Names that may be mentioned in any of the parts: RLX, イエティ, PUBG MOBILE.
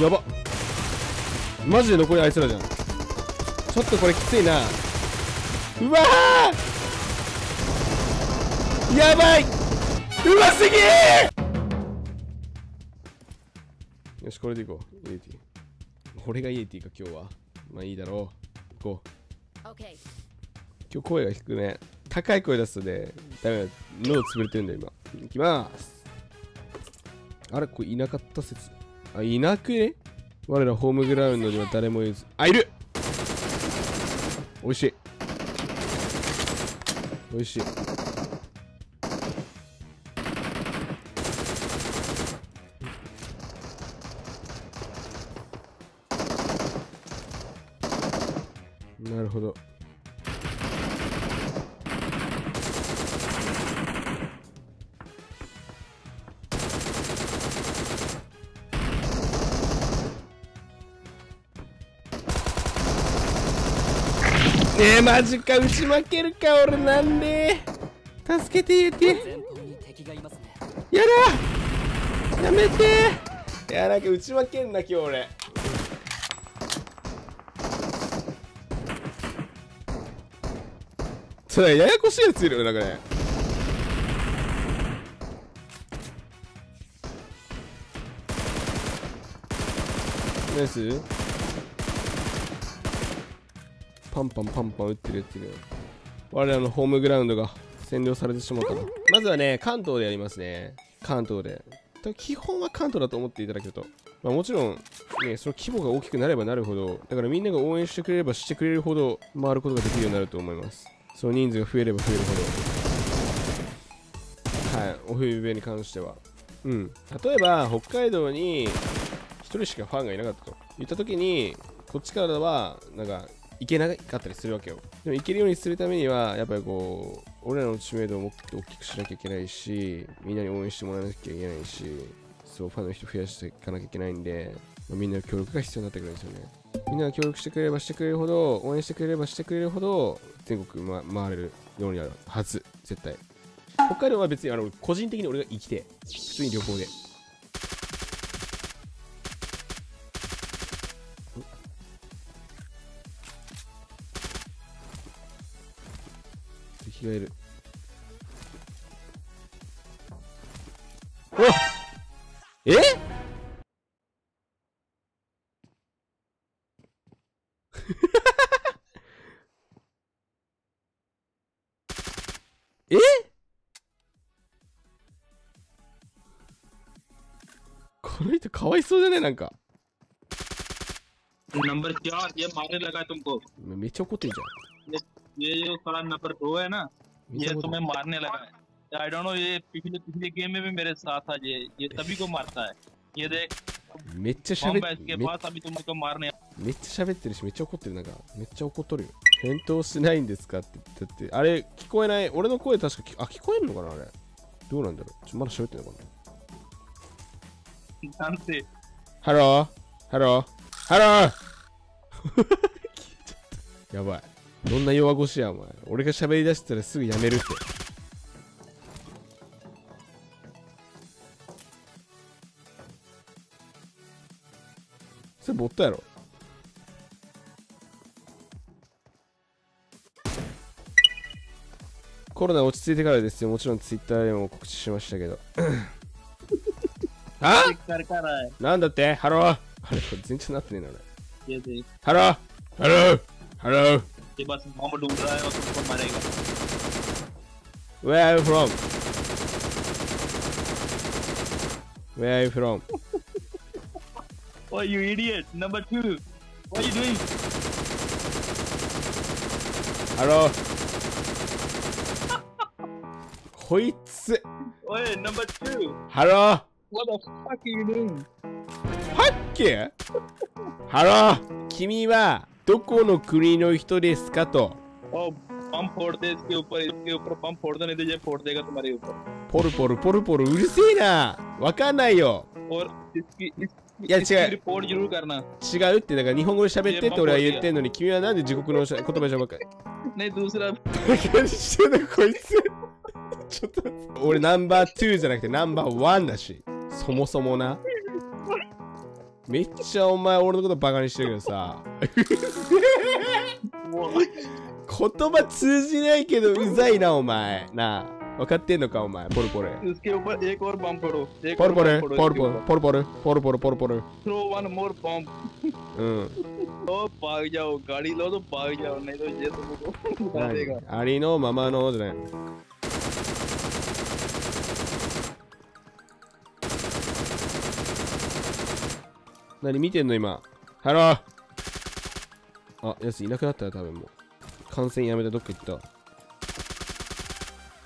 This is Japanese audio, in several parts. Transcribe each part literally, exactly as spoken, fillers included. うわやば、マジで残りあいつらじゃん。ちょっとこれきついな。うわーやばい、うますぎー。よしこれでいこう。イエティ、これがイエティか今日は。まあいいだろう。行こう。今日声が低くね、高い声出すとねダメだ、喉潰れてるんだよ今。いきまーす。あれこれいなかった説、あいなくね。我らホームグラウンドには誰もいず、あいる。おいしいおいしい。なるほど、えー、マジか。打ち負けるか俺。なんで助けて言うて、やだやめて。いやなんか打ち負けんな今日俺。それややこしいやついるよなんかね。ナイス、パンパンパンパン打ってるやついるよ。我らのホームグラウンドが占領されてしまったな。まずはね関東でやりますね。関東で基本は関東だと思っていただけると、まあ、もちろんねその規模が大きくなればなるほど、だからみんなが応援してくれればしてくれるほど回ることができるようになると思います。その人数が増えれば増えるほど、はい、お冬部に関してはうん、例えば北海道にひとりしかファンがいなかったと言った時に、こっちからはなんかいけなかったりするわけよ。でもいけるようにするためにはやっぱりこう俺らの知名度をもっと大きくしなきゃいけないし、みんなに応援してもらわなきゃいけないし、そうファンの人増やしていかなきゃいけないんで、まあ、みんなの協力が必要になってくるんですよね。みんなが協力してくれればしてくれるほど、応援してくれればしてくれるほど全国、ま、回れるようになるはず絶対。北海道は別にあの個人的に俺が生きて普通に旅行で。着替える。うわっええこの人かわいそうじゃねえ。なんかめっちゃ怒ってんじゃん。ये जो साला नंबर दो है ना ये तुम्हें मारने लगा है। आई डोंट नो ये पिछले पिछले गेम में भी मेरे साथ था, ये ये सभी को मारता है। ये देखめっちゃしゃべってる。めっちゃしゃべってるし、めっちゃ怒ってる。なんかめっちゃ怒っとるよ。返答しないんですかって言って、あれ聞こえない。俺の声確かあ聞こえるのかな。あれどうなんだろう。ちょまだしゃべってんのかな。なんてハローハローハローやばい、どんな弱腰やお前。俺が喋り出したらすぐやめるって。それボットやろ。コロナ落ち着いてからですよ。もちろんツイッターでも告知しましたけどはなんだってハロー、あれこれ全然なってねえな俺。ハローハローハロー。Where are you from? Where are you from? Oh, you idiot! Number two, what are you doing? Hello. こいつ。Hey, number two. Hello. What the fuck are you doing? はっけ。Hello. 君は。どこの国の人ですかと。パンポルポルポルポルうるせえな。わかんないよ。いや違う。違うってだから日本語で喋ってって俺は言ってんのに、君はなんで自国の言葉で喋っかい。ねどうすら。何してんのこいつ。ちょっと。俺ナンバーツーじゃなくてナンバーワンだし。そもそもな。めっちゃお前俺のことバカにしてるけどさ。言葉通じないけどうざいなお前。なあ、分かってんのかお前、ポルポル。ポルポル、ポルポル、ポルポル、ポルポル、ポルポル。うん。ありのままのじゃない。何見てんの今。ハロー。あ、やついなくなったよ多分もう。感染やめてどっか行っ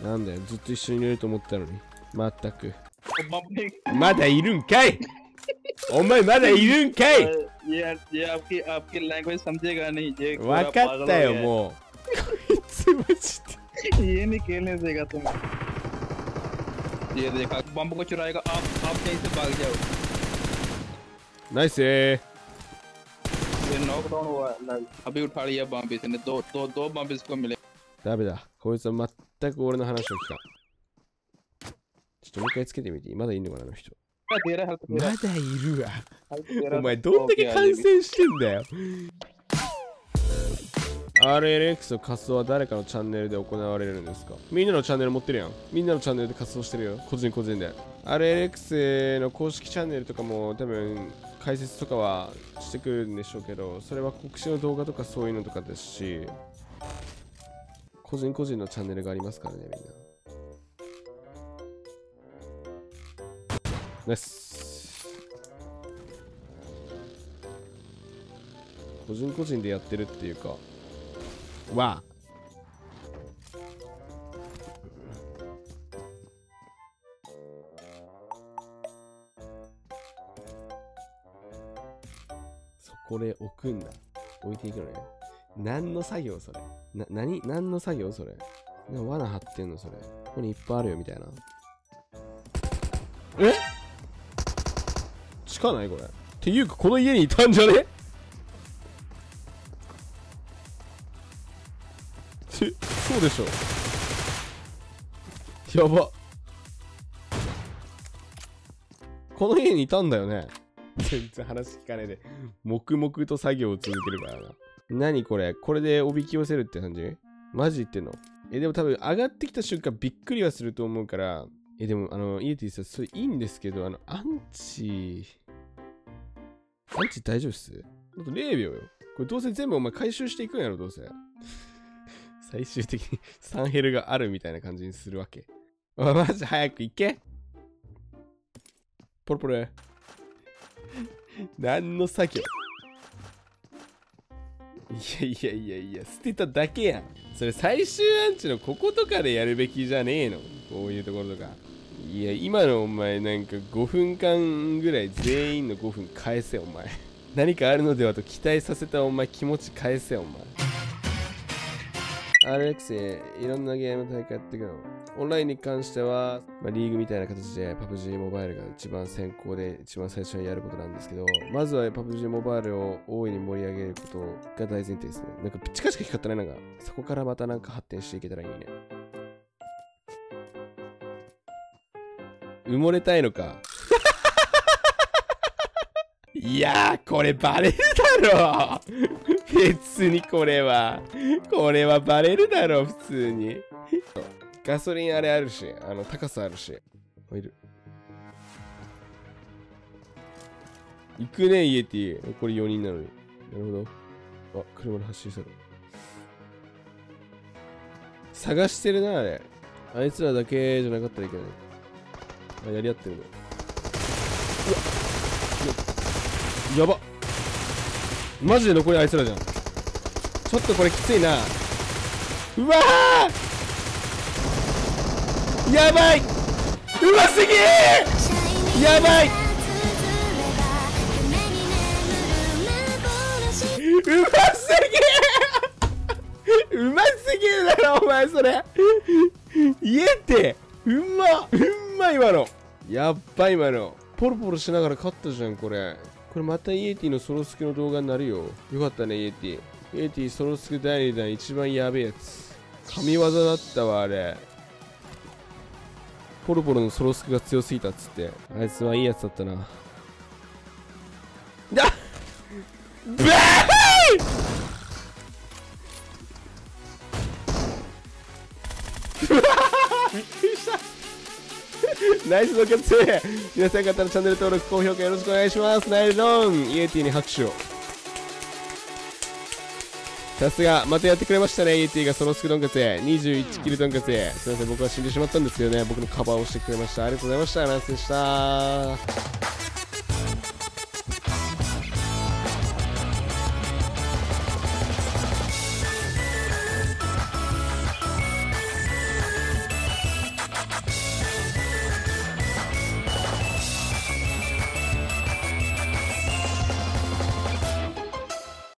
た。なんだよ、ずっと一緒にいると思ったのに。まったく。まだいるんかい。お前まだいるんかい。わかったよもう。こいつマジで。家に帰れせがとも。ボンボをチュライがアップアップでバグちゃう。ナイスー。ダメだ。こいつは全く俺の話を聞かん。ちょっともう一回つけてみて。まだいいのかな、あの人。まだいるわ。お前、どんだけ感染してんだよ。アールエルエックス の活動は誰かのチャンネルで行われるんですか？みんなのチャンネル持ってるやん。みんなのチャンネルで活動してるよ。個人個人で。アールエルエックス の公式チャンネルとかも多分解説とかはしてくるんでしょうけど、それは告知の動画とかそういうのとかですし、個人個人のチャンネルがありますからね、みんな。ナイス。個人個人でやってるっていうか、わそこで置くんだ。置いていくのね。何の作業それな、何何の作業それな、罠張ってんのそれ。ここにいっぱいあるよみたいな。え？近ないこれ。っていうかこの家にいたんじゃね？そうでしょ。やば。この家にいたんだよね。全然話聞かねえで。黙々と作業を続けるからな。何これ、これでおびき寄せるって感じ？マジ言ってんの？え、でも多分上がってきた瞬間びっくりはすると思うから。え、でもあの、イエティさん、それいいんですけど、あの、アンチ。アンチ大丈夫っす？あとれいびょうよ。これどうせ全部お前回収していくんやろ、どうせ。最終的にサンヘルがあるみたいな感じにするわけ。あ、マジ早く行け。ポルポル。何の作業。いやいやいやいや、捨てただけやん。それ最終アンチのこことかでやるべきじゃねえの。こういうところとか。いや、今のお前なんかごふんかんぐらい全員のごふん返せお前。何かあるのではと期待させたお前、気持ち返せお前。アールエルエックス いろんなゲーム大会やっていくの。オンラインに関しては、まあ、リーグみたいな形で パブジー モバイルが一番先行で一番最初にやることなんですけど、まずは パブジー モバイルを大いに盛り上げることが大前提ですね。なんかチカチカ光ったね。なんかそこからまたなんか発展していけたらいいね。埋もれたいのか。いやー、これバレるだろう。別にこれは、これはバレるだろう、普通に。ガソリンあれあるし、あの、高さあるし。いる。行くね、イエティ。残りよにんなのに。なるほど。あ、車の走り去る。探してるな、あれ。あいつらだけじゃなかったらいけない。あ、やり合ってるの。うわっ、やば。マジで残りあいつらじゃん。ちょっとこれきついな。うわー、やばい。うますぎー、やばい。うますぎーうますぎるだろお前それ。言えてうまうま今のやっば。今のポロポロしながら勝ったじゃんこれ。これまたイエティのソロスケの動画になるよ。よかったね、イエティ。イエティソロスケだいにだん一番やべえやつ。神業だったわ、あれ。ポロポロのソロスクが強すぎたっつって、あいつはいいやつだったな。だっブーびっくりしたナイスロケッツ。皆さん方のチャンネル登録高評価よろしくお願いします。ナイロンイエティに拍手を。さすがまたやってくれましたね。イエティがソロスクとんかつにじゅういちキルとんかつ、すいません僕は死んでしまったんですけどね、僕のカバーをしてくれました。ありがとうございました。ナイスでした。